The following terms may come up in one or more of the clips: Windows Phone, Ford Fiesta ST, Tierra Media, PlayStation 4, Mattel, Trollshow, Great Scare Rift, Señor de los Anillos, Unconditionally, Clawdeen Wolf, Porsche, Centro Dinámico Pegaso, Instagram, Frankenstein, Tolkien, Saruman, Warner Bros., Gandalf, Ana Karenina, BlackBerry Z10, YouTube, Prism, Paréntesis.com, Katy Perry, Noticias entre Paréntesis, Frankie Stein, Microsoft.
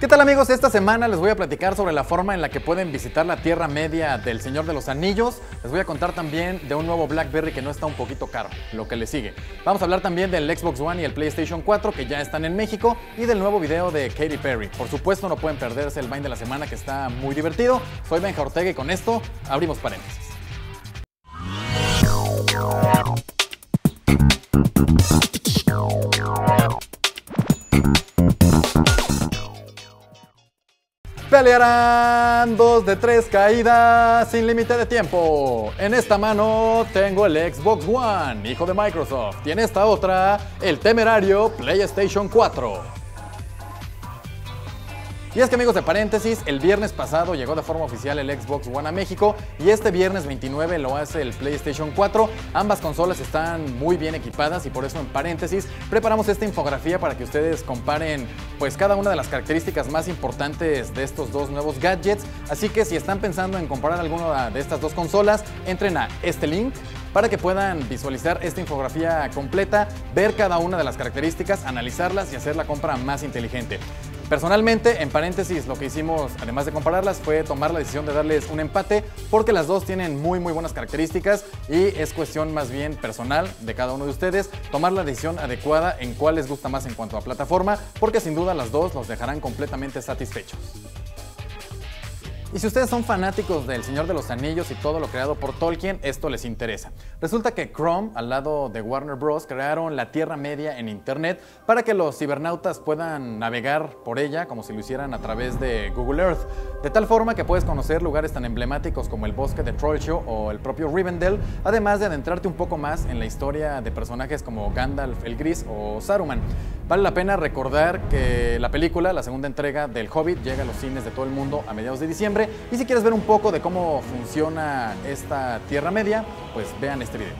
¿Qué tal amigos? Esta semana les voy a platicar sobre la forma en la que pueden visitar la Tierra Media del Señor de los Anillos. Les voy a contar también de un nuevo BlackBerry que no está un poquito caro, lo que le sigue. Vamos a hablar también del Xbox One y el PlayStation 4 que ya están en México y del nuevo video de Katy Perry. Por supuesto no pueden perderse el Vine de la semana que está muy divertido. Soy Benja Ortega y con esto abrimos paréntesis. Pelearán 2 de 3 caídas sin límite de tiempo. En esta mano tengo el Xbox One, hijo de Microsoft, y en esta otra el temerario PlayStation 4. Y es que amigos de Paréntesis, el viernes pasado llegó de forma oficial el Xbox One a México y este viernes 29 lo hace el PlayStation 4. Ambas consolas están muy bien equipadas y por eso en Paréntesis preparamos esta infografía para que ustedes comparen pues cada una de las características más importantes de estos dos nuevos gadgets. Así que si están pensando en comprar alguna de estas dos consolas, entren a este link para que puedan visualizar esta infografía completa, ver cada una de las características, analizarlas y hacer la compra más inteligente. Personalmente, en Paréntesis, lo que hicimos, además de compararlas, fue tomar la decisión de darles un empate porque las dos tienen muy buenas características y es cuestión más bien personal de cada uno de ustedes tomar la decisión adecuada en cuál les gusta más en cuanto a plataforma, porque sin duda las dos los dejarán completamente satisfechos. Y si ustedes son fanáticos del Señor de los Anillos y todo lo creado por Tolkien, esto les interesa. Resulta que Chrome, al lado de Warner Bros., crearon la Tierra Media en Internet para que los cibernautas puedan navegar por ella como si lo hicieran a través de Google Earth. De tal forma que puedes conocer lugares tan emblemáticos como el bosque de Trollshow o el propio Rivendell, además de adentrarte un poco más en la historia de personajes como Gandalf el Gris o Saruman. Vale la pena recordar que la película, la segunda entrega del Hobbit, llega a los cines de todo el mundo a mediados de diciembre. Y si quieres ver un poco de cómo funciona esta Tierra Media, pues vean este video.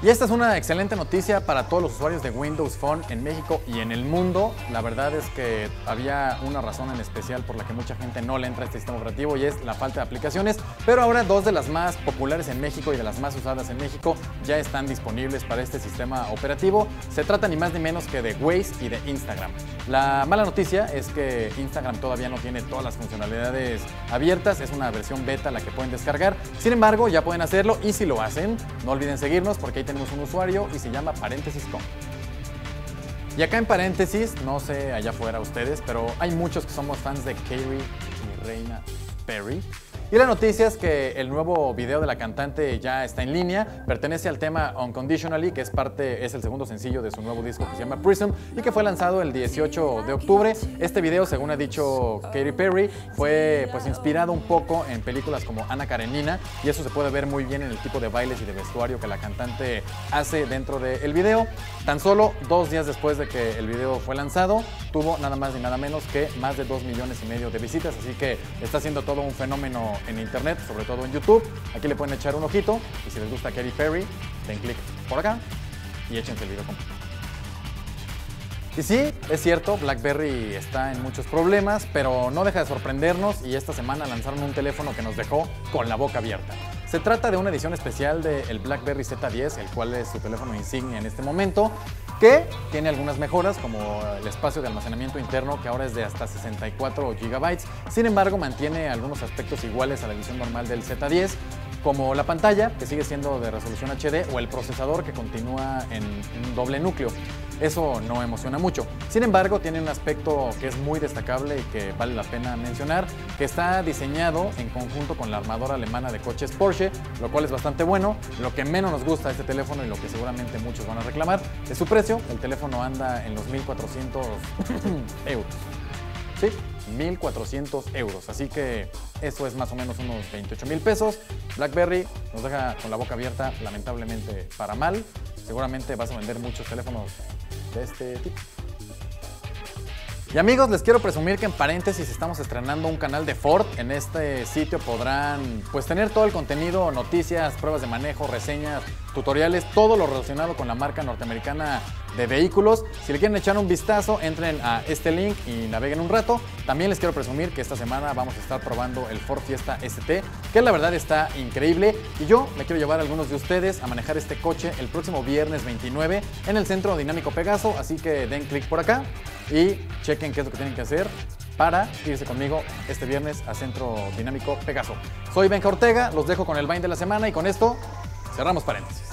Y esta es una excelente noticia para todos los usuarios de Windows Phone en México y en el mundo. La verdad es que había una razón en especial por la que mucha gente no le entra a este sistema operativo y es la falta de aplicaciones. Pero ahora dos de las más populares en México y de las más usadas en México ya están disponibles para este sistema operativo. Se trata ni más ni menos que de Waze y de Instagram. La mala noticia es que Instagram todavía no tiene todas las funcionalidades abiertas. Es una versión beta la que pueden descargar. Sin embargo, ya pueden hacerlo y si lo hacen, no olviden seguirnos porque hay tenemos un usuario y se llama Paréntesis.com. Y acá en Paréntesis, no sé allá afuera ustedes, pero hay muchos que somos fans de Katy y Reina Perry. Y la noticia es que el nuevo video de la cantante ya está en línea, pertenece al tema Unconditionally, que es el segundo sencillo de su nuevo disco que se llama Prism y que fue lanzado el 18 de octubre. Este video, según ha dicho Katy Perry, fue pues inspirado un poco en películas como Ana Karenina y eso se puede ver muy bien en el tipo de bailes y de vestuario que la cantante hace dentro del video. Tan solo 2 días después de que el video fue lanzado, tuvo nada más ni nada menos que más de 2,5 millones de visitas, así que está siendo todo un fenómeno en internet, sobre todo en YouTube. Aquí le pueden echar un ojito y si les gusta Katy Perry, den clic por acá y échense el video completo. Y sí, es cierto, BlackBerry está en muchos problemas, pero no deja de sorprendernos y esta semana lanzaron un teléfono que nos dejó con la boca abierta. Se trata de una edición especial del BlackBerry Z10, el cual es su teléfono insignia en este momento, que tiene algunas mejoras como el espacio de almacenamiento interno que ahora es de hasta 64 GB, sin embargo mantiene algunos aspectos iguales a la edición normal del Z10, como la pantalla que sigue siendo de resolución HD o el procesador que continúa en un doble núcleo. Eso no emociona mucho. Sin embargo, tiene un aspecto que es muy destacable y que vale la pena mencionar, que está diseñado en conjunto con la armadora alemana de coches Porsche, lo cual es bastante bueno. Lo que menos nos gusta de este teléfono y lo que seguramente muchos van a reclamar es su precio. El teléfono anda en los 1,400 euros. Sí, 1,400 euros. Así que eso es más o menos unos 28,000 pesos. BlackBerry nos deja con la boca abierta, lamentablemente para mal. Seguramente vas a vender muchos teléfonos de este tipo. Y amigos, les quiero presumir que en Paréntesis estamos estrenando un canal de Ford. En este sitio podrán pues tener todo el contenido, noticias, pruebas de manejo, reseñas, tutoriales, todo lo relacionado con la marca norteamericana de vehículos. Si le quieren echar un vistazo, entren a este link y naveguen un rato. También les quiero presumir que esta semana vamos a estar probando el Ford Fiesta ST, que la verdad está increíble. Y yo me quiero llevar a algunos de ustedes a manejar este coche el próximo viernes 29 en el Centro Dinámico Pegaso. Así que den clic por acá y chequen qué es lo que tienen que hacer para irse conmigo este viernes a Centro Dinámico Pegaso. Soy Benja Ortega, los dejo con el Vine de la semana y con esto cerramos Paréntesis.